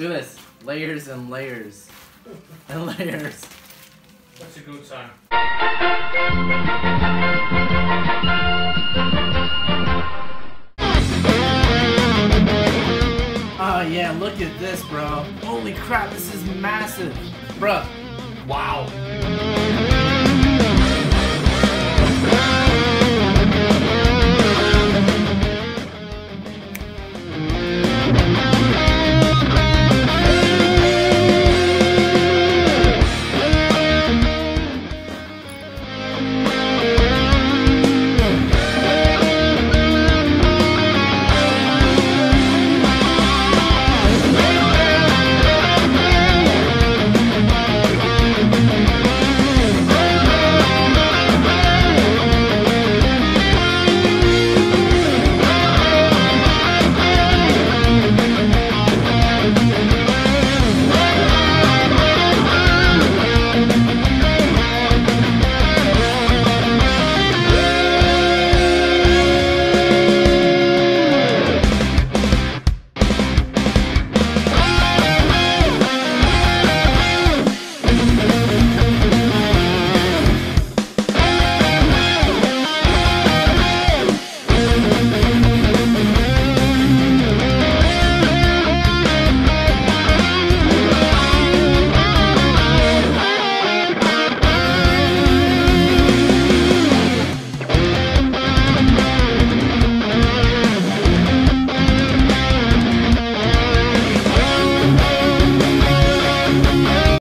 Look at this. Layers and layers. And layers. That's a good sign. Oh yeah, look at this, bro. Holy crap, this is massive. Bruh. Wow.